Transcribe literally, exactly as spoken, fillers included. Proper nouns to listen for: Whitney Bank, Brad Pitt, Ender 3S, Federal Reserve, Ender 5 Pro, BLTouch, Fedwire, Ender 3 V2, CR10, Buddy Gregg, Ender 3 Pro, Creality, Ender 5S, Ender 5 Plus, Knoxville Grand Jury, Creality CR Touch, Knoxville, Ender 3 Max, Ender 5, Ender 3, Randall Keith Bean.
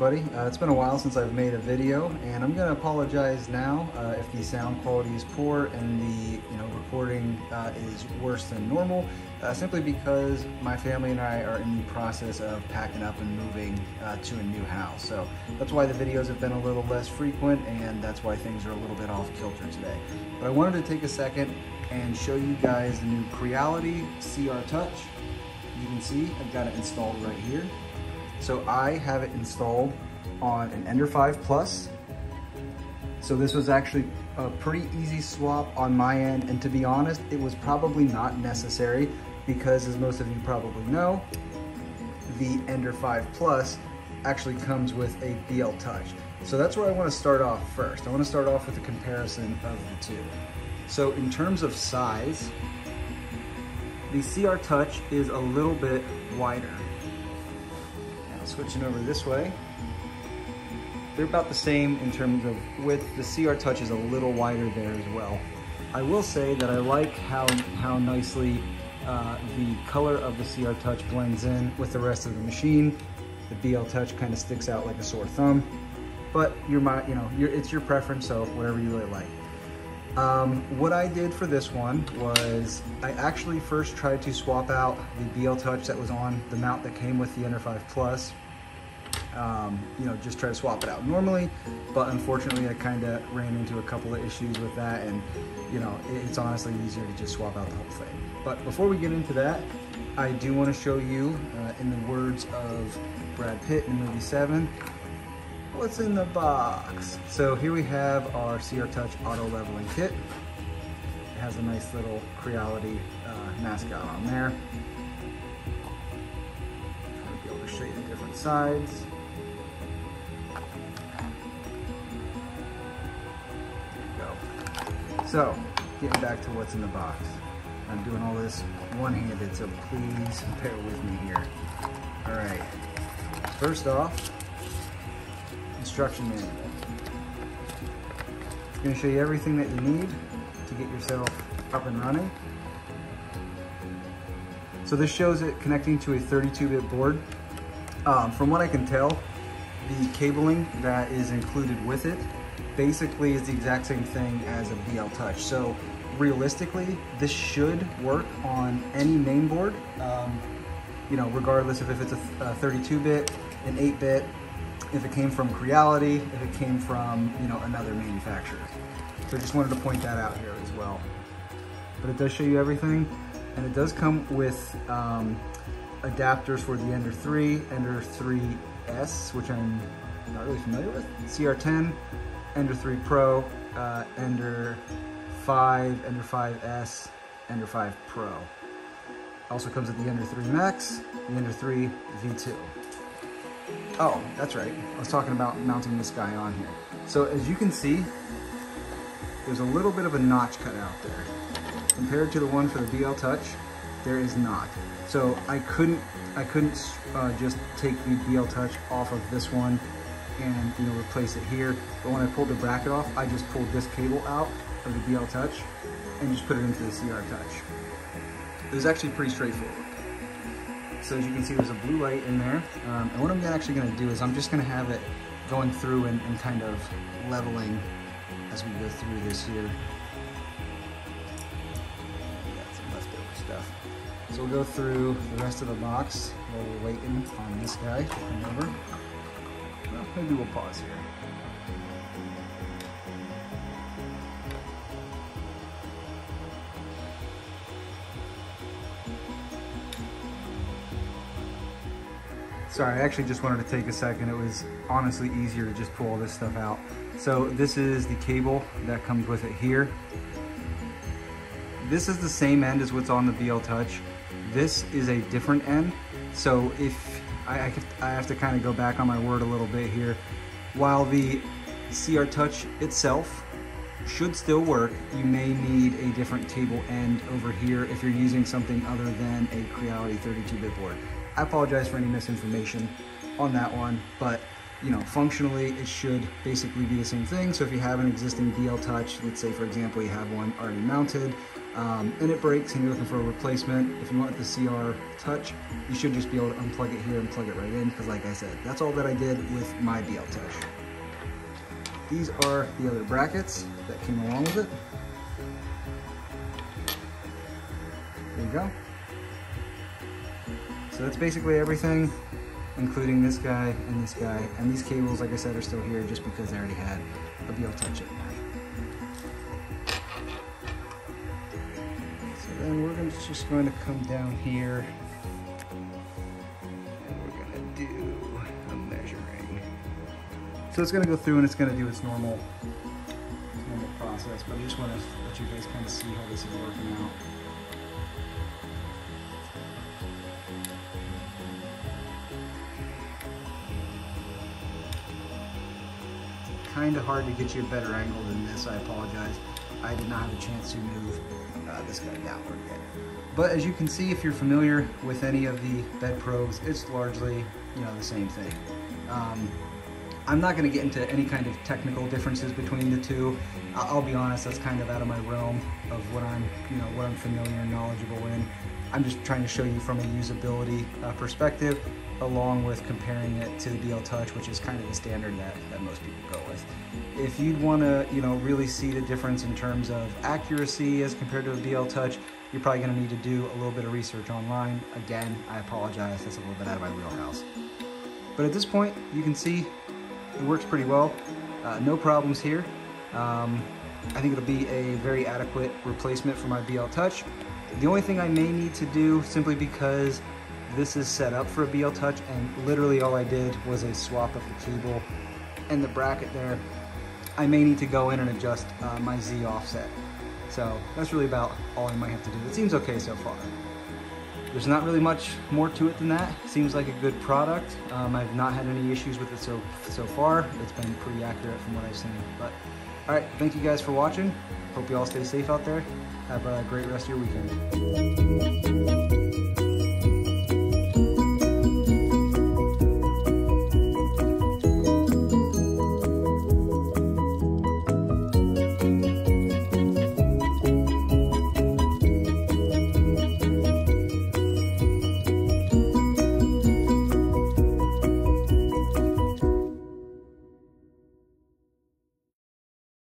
everybody. Uh, it's been a while since I've made a video, and I'm going to apologize now uh, if the sound quality is poor and the you know recording uh, is worse than normal, uh, simply because my family and I are in the process of packing up and moving uh, to a new house. So that's why the videos have been a little less frequent, and that's why things are a little bit off kilter today. But I wanted to take a second and show you guys the new Creality C R Touch. You can see I've got it installed right here. So I have it installed on an Ender five Plus. So this was actually a pretty easy swap on my end. And to be honest, it was probably not necessary because, as most of you probably know, the Ender five Plus actually comes with a B L Touch. So that's where I want to start off first. I want to start off with a comparison of the two. So in terms of size, the C R Touch is a little bit wider. Switching over this way, they're about the same in terms of width. The C R Touch is a little wider there as well. I will say that I like how, how nicely uh, the color of the C R Touch blends in with the rest of the machine. The B L Touch kind of sticks out like a sore thumb, but you're my, you know, you're, it's your preference, so whatever you really like. Um, what I did for this one was I actually first tried to swap out the B L Touch that was on the mount that came with the Ender five Plus. Um, you know, just try to swap it out normally, but unfortunately I kind of ran into a couple of issues with that, and you know, it's honestly easier to just swap out the whole thing. But before we get into that, I do want to show you, uh, in the words of Brad Pitt in movie seven, what's in the box. So here we have our C R Touch auto leveling kit. It has a nice little Creality uh, mascot on there. I'll be able to show you the different sides. There we go. So getting back to what's in the box. I'm doing all this one-handed, so please bear with me here. All right, first off, instruction manual. It's going to show you everything that you need to get yourself up and running. So this shows it connecting to a thirty-two bit board. Um, from what I can tell, the cabling that is included with it basically is the exact same thing as a B L Touch. So realistically, this should work on any main board, um, you know, regardless of if it's a thirty-two bit, an eight bit, if it came from Creality, if it came from, you know, another manufacturer. So I just wanted to point that out here as well. But it does show you everything, and it does come with um, adapters for the Ender three, Ender three S, which I'm not really familiar with, C R ten, Ender three Pro, uh, Ender five, Ender five S, Ender five Pro. Also comes with the Ender three Max, the Ender three V two. Oh, that's right. I was talking about mounting this guy on here. So as you can see, there's a little bit of a notch cut out there. Compared to the one for the B L Touch, there is not. So I couldn't, I couldn't uh, just take the B L Touch off of this one and you know replace it here. But when I pulled the bracket off, I just pulled this cable out of the B L Touch and just put it into the C R Touch. It was actually pretty straightforward. So as you can see, there's a blue light in there. Um, and what I'm actually gonna do is I'm just gonna have it going through and, and kind of leveling as we go through this here. We got some leftover stuff. So we'll go through the rest of the box while we're waiting on this guy to come over. Well, maybe we'll pause here. Sorry, I actually just wanted to take a second. It was honestly easier to just pull all this stuff out. So this is the cable that comes with it here. This is the same end as what's on the B L Touch. This is a different end. So if I, I have to kind of go back on my word a little bit here. While the C R Touch itself should still work, you may need a different cable end over here if you're using something other than a Creality thirty-two bit board. I apologize for any misinformation on that one, but you know, functionally it should basically be the same thing. So if you have an existing B L Touch, let's say for example you have one already mounted, um, and it breaks and you're looking for a replacement, if you want the C R Touch, you should just be able to unplug it here and plug it right in, because like I said, that's all that I did with my BLTouch. These are the other brackets that came along with it. There you go. So that's basically everything, including this guy and this guy. And these cables, like I said, are still here just because I already had a BLTouch in there. So then we're gonna, just going to come down here and we're gonna do a measuring. So it's gonna go through and it's gonna do its normal, its normal process, but I just wanna let you guys kind of see how this is working out. Kind of hard to get you a better angle than this, I apologize. I did not have a chance to move uh, this guy downward yet. But as you can see, if you're familiar with any of the bed probes, it's largely, you know, the same thing. Um, I'm not gonna get into any kind of technical differences between the two. I'll be honest, that's kind of out of my realm of what I'm, you know, what I'm familiar and knowledgeable in. I'm just trying to show you from a usability uh, perspective, along with comparing it to the BLTouch, which is kind of the standard that, that most people go with. If you'd want to, you know, really see the difference in terms of accuracy as compared to a BLTouch, you're probably going to need to do a little bit of research online. Again, I apologize, that's a little bit out of my wheelhouse. But at this point, you can see it works pretty well. Uh, no problems here. Um, I think it'll be a very adequate replacement for my BLTouch. The only thing I may need to do, simply because this is set up for a BLTouch, and literally all I did was a swap of the cable and the bracket there, I may need to go in and adjust uh, my Z offset. So that's really about all I might have to do. It seems okay so far. There's not really much more to it than that. It seems like a good product. Um, I've not had any issues with it so, so far. It's been pretty accurate from what I've seen. But all right, thank you guys for watching. Hope you all stay safe out there. Have a great rest of your weekend.